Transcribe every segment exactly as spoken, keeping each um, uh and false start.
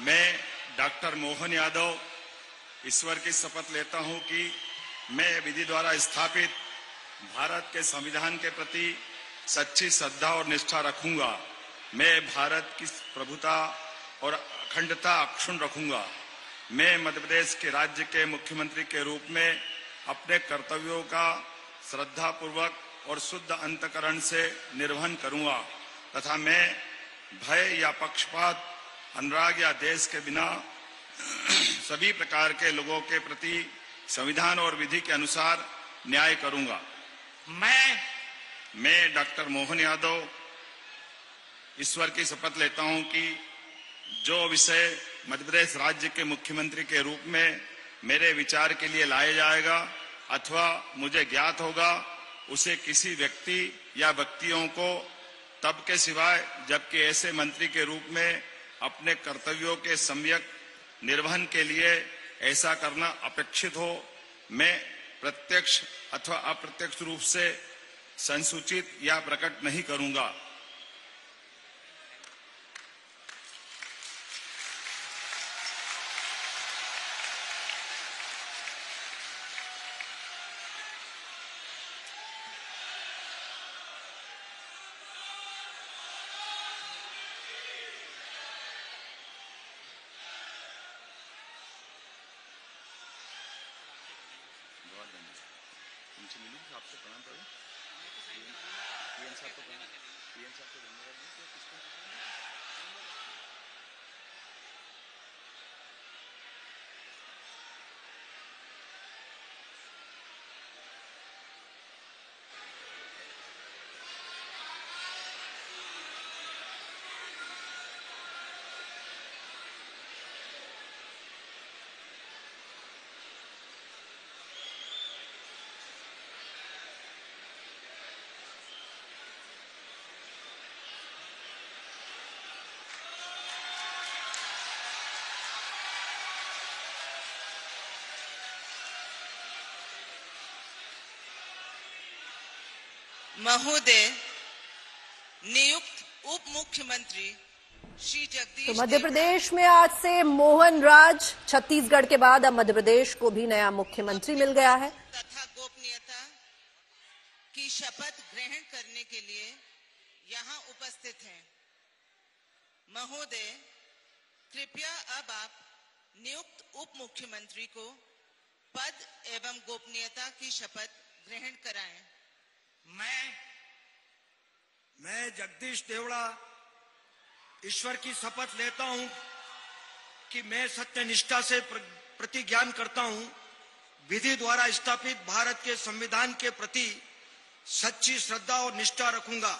मैं डॉक्टर मोहन यादव ईश्वर की शपथ लेता हूं कि मैं विधि द्वारा स्थापित भारत के संविधान के प्रति सच्ची श्रद्धा और निष्ठा रखूंगा। मैं भारत की प्रभुता और अखंडता अक्षुण्ण रखूंगा। मैं मध्य प्रदेश के राज्य के मुख्यमंत्री के रूप में अपने कर्तव्यों का श्रद्धापूर्वक और शुद्ध अंतकरण से निर्वहन करूंगा तथा मैं भय या पक्षपात, अनुराग या देश के बिना सभी प्रकार के लोगों के प्रति संविधान और विधि के अनुसार न्याय करूंगा। मैं मैं डॉक्टर मोहन यादव ईश्वर की शपथ लेता हूं कि जो विषय मध्य प्रदेश राज्य के मुख्यमंत्री के रूप में मेरे विचार के लिए लाया जाएगा अथवा मुझे ज्ञात होगा उसे किसी व्यक्ति या व्यक्तियों को तब के सिवाय जबकि ऐसे मंत्री के रूप में अपने कर्तव्यों के सम्यक निर्वहन के लिए ऐसा करना अपेक्षित हो, मैं प्रत्यक्ष अथवा अप्रत्यक्ष रूप से संसूचित या प्रकट नहीं करूंगा। उनसे मिलूं आपसे प्रणाम करूं। पीएन साहब को प्रणाम, पीएन साहब को धन्यवाद दूं। किसको महोदय, नियुक्त उप मुख्यमंत्री श्री जगदीश। तो मध्य प्रदेश में आज से मोहन राज, छत्तीसगढ़ के बाद अब मध्य प्रदेश को भी नया मुख्यमंत्री मिल गया है। तथा गोपनीयता की शपथ ग्रहण करने के लिए यहाँ उपस्थित हैं। महोदय, कृपया अब आप नियुक्त उप मुख्यमंत्री को पद एवं गोपनीयता की शपथ ग्रहण कराएं। मैं मैं जगदीश देवड़ा ईश्वर की शपथ लेता हूं कि मैं सत्यनिष्ठा से प्रतिज्ञान करता हूं, विधि द्वारा स्थापित भारत के संविधान के प्रति सच्ची श्रद्धा और निष्ठा रखूंगा।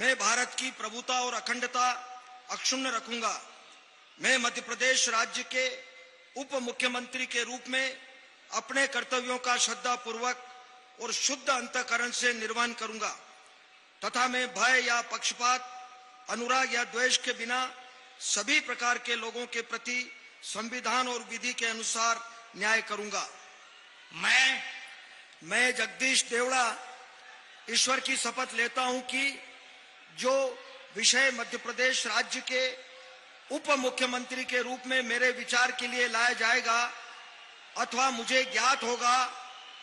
मैं भारत की प्रभुता और अखंडता अक्षुण्ण रखूंगा। मैं मध्य प्रदेश राज्य के उप मुख्यमंत्री के रूप में अपने कर्तव्यों का श्रद्धापूर्वक और शुद्ध अंतःकरण से निर्वहन करूंगा तथा मैं भय या पक्षपात, अनुराग या द्वेष के बिना सभी प्रकार के लोगों के प्रति संविधान और विधि के अनुसार न्याय करूंगा। मैं मैं जगदीश देवड़ा ईश्वर की शपथ लेता हूं कि जो विषय मध्य प्रदेश राज्य के उप मुख्यमंत्री के रूप में मेरे विचार के लिए लाया जाएगा अथवा मुझे ज्ञात होगा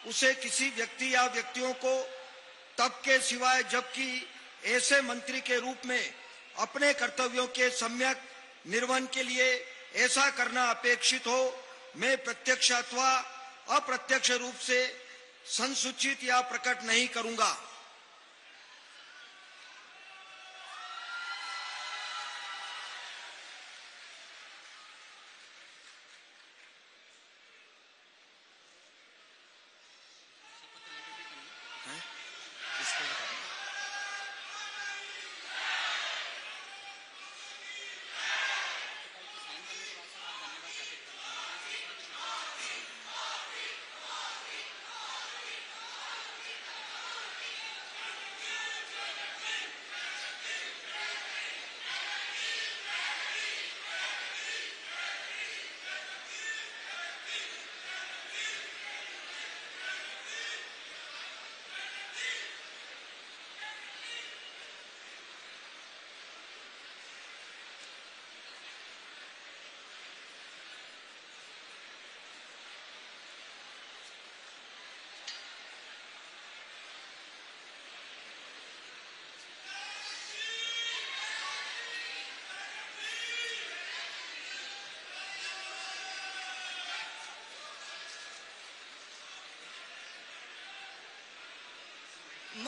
उसे किसी व्यक्ति या व्यक्तियों को तब के सिवाय जबकि ऐसे मंत्री के रूप में अपने कर्तव्यों के सम्यक निर्वहन के लिए ऐसा करना अपेक्षित हो, मैं प्रत्यक्ष अथवा अप्रत्यक्ष रूप से संसूचित या प्रकट नहीं करूंगा।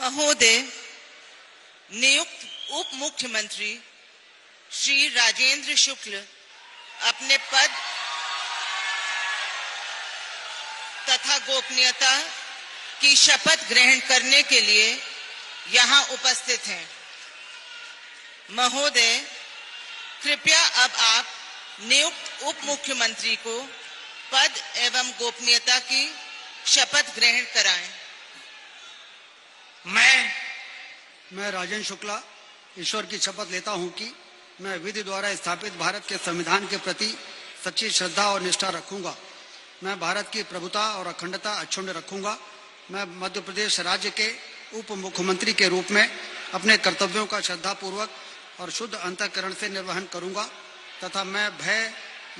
महोदय, नियुक्त उप मुख्यमंत्री श्री राजेंद्र शुक्ल अपने पद तथा गोपनीयता की शपथ ग्रहण करने के लिए यहाँ उपस्थित हैं। महोदय, कृपया अब आप नियुक्त उप मुख्यमंत्री को पद एवं गोपनीयता की शपथ ग्रहण कराएं। मैं मैं राजेंद्र शुक्ला ईश्वर की शपथ लेता हूं कि मैं विधि द्वारा स्थापित भारत के संविधान के प्रति सच्ची श्रद्धा और निष्ठा रखूंगा। मैं भारत की प्रभुता और अखंडता अक्षुण्ण रखूंगा। मैं मध्य प्रदेश राज्य के उप मुख्यमंत्री के रूप में अपने कर्तव्यों का श्रद्धापूर्वक और शुद्ध अंतःकरण से निर्वहन करूंगा तथा मैं भय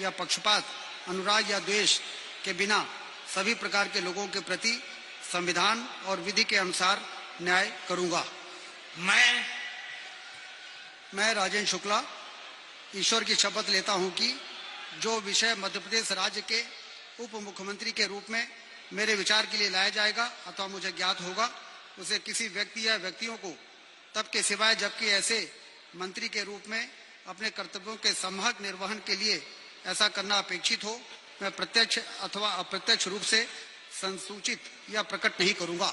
या पक्षपात, अनुराग या द्वेष के बिना सभी प्रकार के लोगों के प्रति संविधान और विधि के अनुसार न्याय करूंगा। मैं मैं राजेंद्र शुक्ला ईश्वर की शपथ लेता हूं कि जो विषय मध्य प्रदेश राज्य के उप मुख्यमंत्री के रूप में मेरे विचार के लिए लाया जाएगा अथवा मुझे ज्ञात होगा, उसे किसी व्यक्ति या व्यक्तियों को तब के सिवाय जबकि ऐसे मंत्री के रूप में अपने कर्तव्यों के समहक निर्वहन के लिए ऐसा करना अपेक्षित हो, मैं प्रत्यक्ष अथवा अप्रत्यक्ष रूप से संसूचित या प्रकट नहीं करूंगा।